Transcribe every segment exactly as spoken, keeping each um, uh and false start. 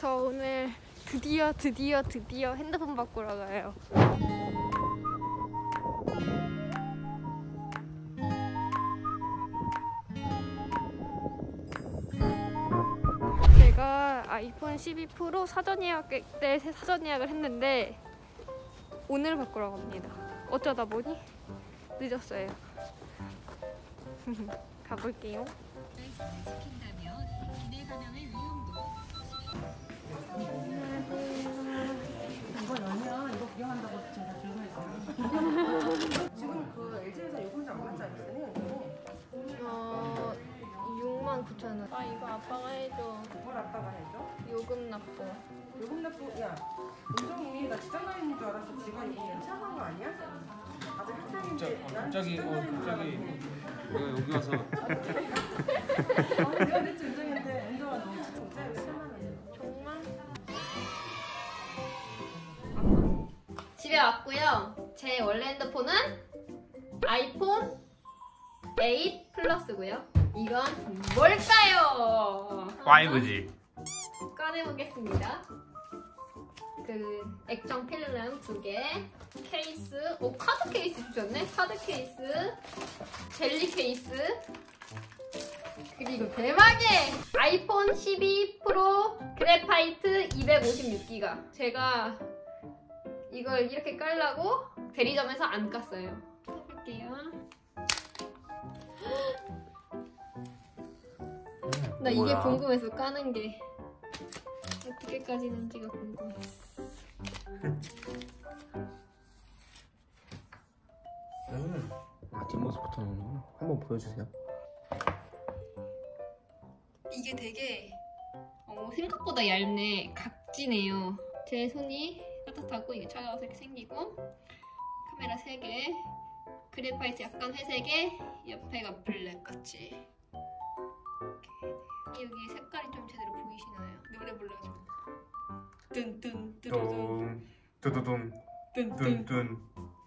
저 오늘 드디어 드디어 드디어 핸드폰 바꾸러 가요. 제가 아이폰 십이 프로 사전 예약 때 사전 예약을 했는데 오늘 바꾸러 갑니다. 어쩌다 보니 늦었어요. 가볼게요. 이번 연휴 이거 구경한다고 제가 들고 있어요. 지금 그 엘지에서 요금제 안 받지 않으세요? 어... 육만 구천 원. 아 이거 아빠가 해줘. 뭘 아빠가 해줘? 요금 납부. 요금 납부? 야 은정이 나 직장 다니는 줄 알았어. 지가 이거 괜찮은 거 아니야? 아직 학생인데 난 직장 다니는 줄 알았어. 내가 여기 와서 아 내가 냈지 은정이한테. 은정아 너 집에 왔고요. 제 원래 핸드폰은 아이폰 에잇 플러스고요. 이건 뭘까요? 파이브 지. 꺼내보겠습니다. 그 액정 필름 두 개, 케이스, 오 카드 케이스 주셨네. 카드 케이스, 젤리 케이스, 그리고 대박의 아이폰 십이 프로 그래파이트 이백오십육 기가. 제가 이걸 이렇게 깔라고 대리점에서 안 깠어요. 해볼게요. 나 이게 궁금해서 까는 게 어떻게 까지는지가 궁금했어. 음, 아, 뒷모습부터 나오는구나. 한번 보여주세요. 이게 되게 어, 생각보다 얇네. 각지네요. 제 손이 따뜻하고 이게 차가워서 이렇게 생기고, 카메라 세 개, 그래파이트 약간 회색에 옆에가 블랙같이. 여기 색깔이 좀 제대로 보이시나요? 노래 불러가지고 뚠뚠 뚜루둔 뚜두둔 뚠뚠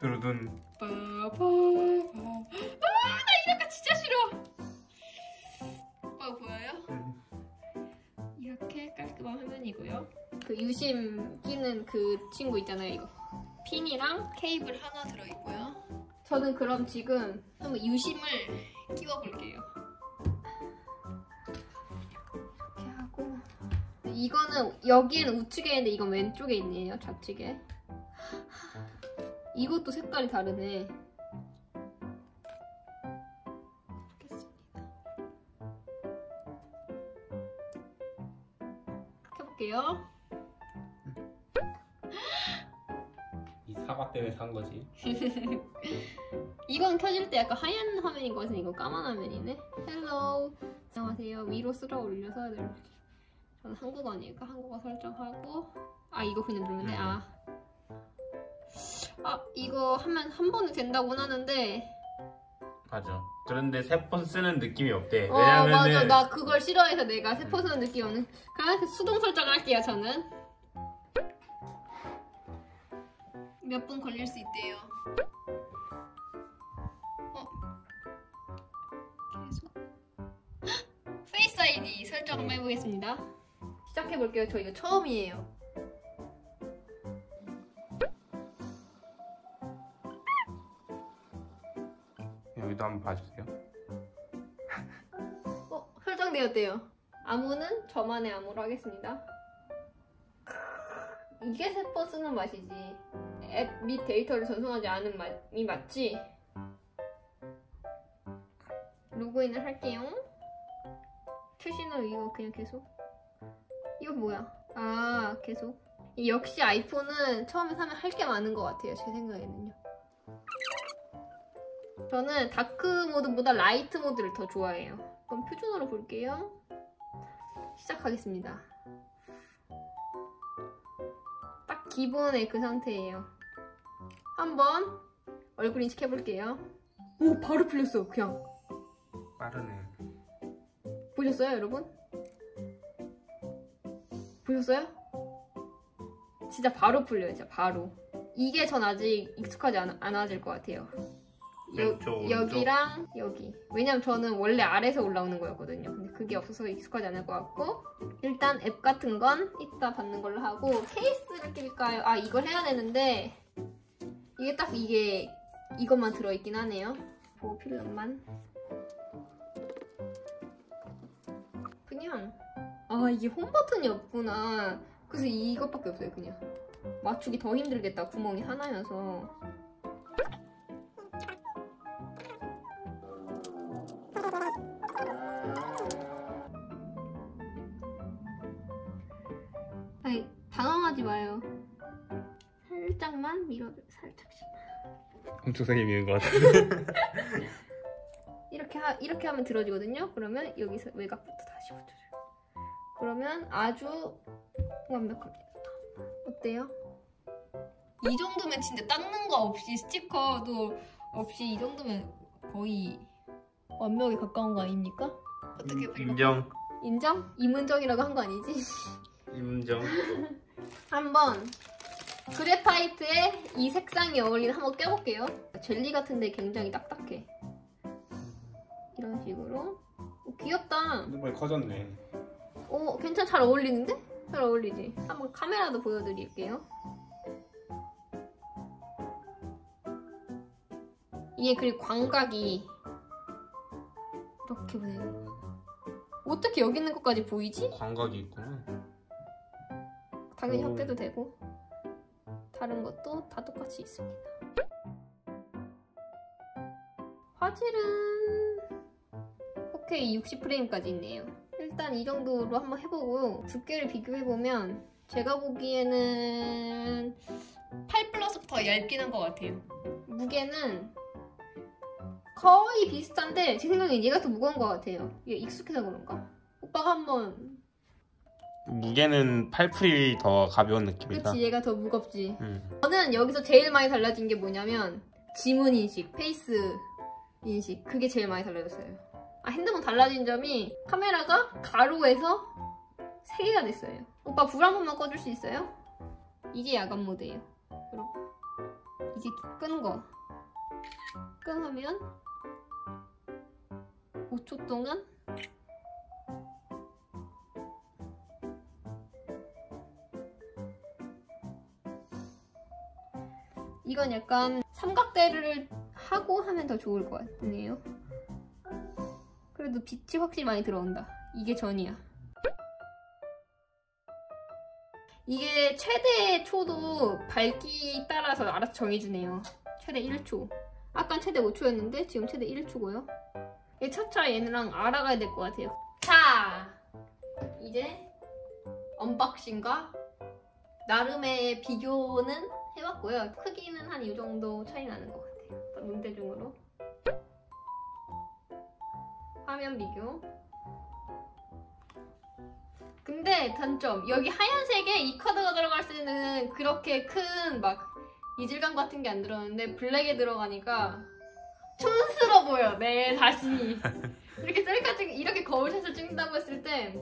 뚜루둔 빠바바. 아, 나 이런 거 진짜 싫어. 오빠 보여요? 이렇게 깔끔한 화면이고요. 그 유심 끼는 그 친구 있잖아요. 이거 핀이랑 케이블 하나 들어있고요. 저는 그럼 지금 한번 유심을 끼워볼게요. 이렇게 하고, 이거는 여기에는 우측에 있는데 이건 왼쪽에 있네요. 좌측에. 이것도 색깔이 다르네. 켜볼게요. 이 사과 때문에 산 거지. 이건 켜질 때 약간 하얀 화면인 것 같은데 이건 까만 화면이네. 헬로우 안녕하세요. 위로 쓸어 올려서 이렇게. 저는 한국어니까 한국어 설정하고. 아 이거 그냥 누르면 돼? 아, 아 이거 하면 한 번은 된다고는 하는데. 맞아. 그런데 세 번 쓰는 느낌이 없대. 어 왜냐면은... 맞아. 나 그걸 싫어해서 내가 세 번 쓰는 느낌이 없는. 그냥 수동 설정할게요 저는. 몇 분 걸릴 수 있대요. 어? 계속? 헉! 페이스 아이디 설정 한번 해보겠습니다. 시작해볼게요. 저 이거 처음이에요. 여기도 한번 봐주세요. 어? 설정되었대요. 암호는 저만의 암호로 하겠습니다. 이게 세 번 쓰는 맛이지. 앱 및 데이터를 전송하지 않은 맛이 맞지? 로그인을 할게요. 출신으로 이거 그냥 계속. 이거 뭐야? 아 계속. 역시 아이폰은 처음에 사면 할 게 많은 것 같아요 제 생각에는요. 저는 다크 모드보다 라이트 모드를 더 좋아해요. 그럼 표준으로 볼게요. 시작하겠습니다. 딱 기본의 그 상태예요. 한번 얼굴 인식해볼게요. 오! 바로 풀렸어! 그냥! 빠르네. 보셨어요 여러분? 보셨어요? 진짜 바로 풀려요. 진짜 바로. 이게 전 아직 익숙하지 않, 않아질 것 같아요. 왼쪽, 여, 여기랑 여기. 왜냐면 저는 원래 아래에서 올라오는 거였거든요. 근데 그게 없어서 익숙하지 않을 것 같고, 일단 앱 같은 건 이따 받는 걸로 하고, 케이스를 낄까요? 아, 이걸 해야 되는데 이게 딱 이게 이것만 들어있긴 하네요. 보호 필름만. 그냥 아, 이게 홈 버튼이 없구나. 그래서 이것밖에 없어요. 그냥 맞추기 더 힘들겠다. 구멍이 하나여서. 아니, 당황하지 마요. 살짝만 밀어줘. 살짝씩만. 엄청 세게 미는 것 같은데. 이렇게, 하, 이렇게 하면 들어지거든요. 그러면 여기서 외곽부터 다시 붙여줘요. 그러면 아주 완벽합니다. 어때요? 이 정도면 진짜 닦는 거 없이, 스티커도 없이 이 정도면 거의 완벽에 가까운 거 아닙니까? 어떻게 볼까요? 인정. 인정? 임은정이라고 한 거 아니지? 임은정. 한번 그래파이트에 이 색상이 어울리는 한번 껴볼게요. 젤리 같은데 굉장히 딱딱해. 이런 식으로. 오, 귀엽다. 눈발이 커졌네. 오, 괜찮. 잘 어울리는데? 잘 어울리지? 한번 카메라도 보여드릴게요. 이게 그리고 광각이 이렇게 보여요. 어떻게 여기 있는 것까지 보이지? 광각이 있구나. 당연히 확대도 되고 다른 것도 다 똑같이 있습니다. 화질은 포케이 육십 프레임까지 있네요. 일단 이 정도로 한번 해보고, 두께를 비교해보면 제가 보기에는 팔 플러스부터 얇긴 한 것 같아요. 무게는 거의 비슷한데 제 생각엔 얘가 더 무거운 것 같아요. 얘 익숙해서 그런가? 오빠가 한번. 무게는 팔 프리 더 가벼운 느낌이다. 그치, 얘가 더 무겁지. 음. 저는 여기서 제일 많이 달라진 게 뭐냐면 지문 인식, 페이스 인식, 그게 제일 많이 달라졌어요. 아, 핸드폰 달라진 점이 카메라가 가로에서 세 개가 됐어요. 오빠, 불 한 번만 꺼줄 수 있어요? 이게 야간 모드예요. 여러분, 이제 끈 거. 끈 하면 오 초 동안 이건 약간 삼각대를 하고 하면 더 좋을 것 같네요. 그래도 빛이 확실히 많이 들어온다. 이게 전이야. 이게 최대 초도 밝기 따라서 알아서 정해주네요. 최대 일 초. 아까 최대 오 초였는데 지금 최대 일 초고요. 얘 차차 얘랑 알아가야 될 것 같아요. 자, 이제 언박싱과 나름의 비교는 해봤고요. 크기는 한 이 정도 차이 나는 것 같아요. 눈대중으로. 화면 비교. 근데 단점, 여기 하얀색에 이 카드가 들어갈 때는 그렇게 큰 막 이질감 같은 게 안 들었는데 블랙에 들어가니까 촌스러워 보여. 네, 다시 이렇게 셀카 찍, 이렇게 거울샷을 찍는다고 했을 때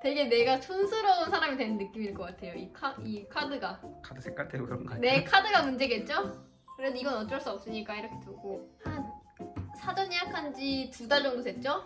되게 내가 촌스러운 사람이 되는 느낌일 것 같아요. 이, 카, 이 카드가 카드 색깔 때문에 그런 거 아니야? 네, 카드가 문제겠죠? 그래도 이건 어쩔 수 없으니까 이렇게 두고. 한 사전 예약한 지 두 달 정도 됐죠?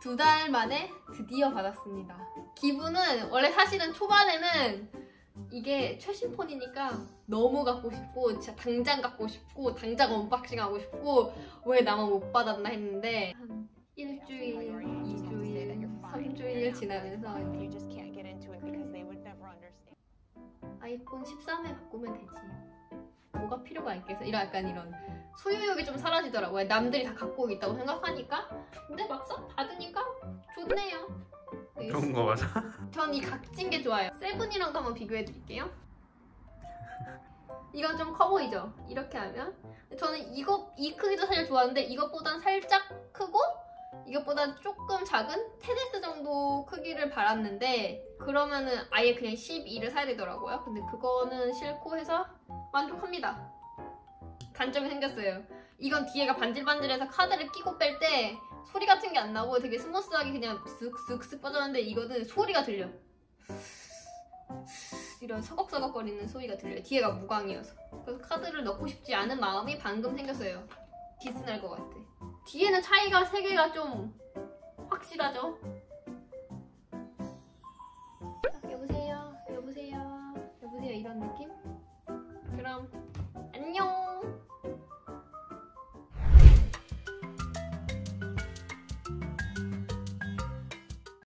두 달 만에 드디어 받았습니다. 기분은 원래 사실은 초반에는 이게 최신 폰이니까 너무 갖고 싶고, 진짜 당장 갖고 싶고, 당장 언박싱하고 싶고, 왜 나만 못 받았나 했는데 한 일주일, 이주일, 삼주일 지나면서 아이폰 십삼에 바꾸면 되지, 뭐가 필요가 있겠어, 이런 약간 이런 소유욕이 좀 사라지더라고요. 남들이 다 갖고 있다고 생각하니까. 근데 막상 받으니까 좋네요. 좋은 거 맞아? 전 이 각진 게 좋아요. 세븐이랑도 한번 비교해드릴게요. 이건 좀 커 보이죠? 이렇게 하면. 저는 이거, 이 크기도 사실 좋았는데 이것보단 살짝 크고 이것보단 조금 작은 텐 에스 정도 크기를 바랐는데, 그러면은 아예 그냥 십이를 사야 되더라고요. 근데 그거는 싫고 해서 만족합니다. 단점이 생겼어요. 이건 뒤에가 반질반질해서 카드를 끼고 뺄 때 소리 같은 게 안 나고 되게 스무스하게 그냥 쓱쓱쓱 빠졌는데, 이거는 소리가 들려. 이런 서걱서걱거리는 소리가 들려요. 뒤에가 무광이어서. 그래서 카드를 넣고 싶지 않은 마음이 방금 생겼어요. 디스날 것 같아. 뒤에는 차이가 세 개가 좀 확실하죠? 여보세요? 여보세요? 여보세요? 이런 느낌? 그럼 안녕!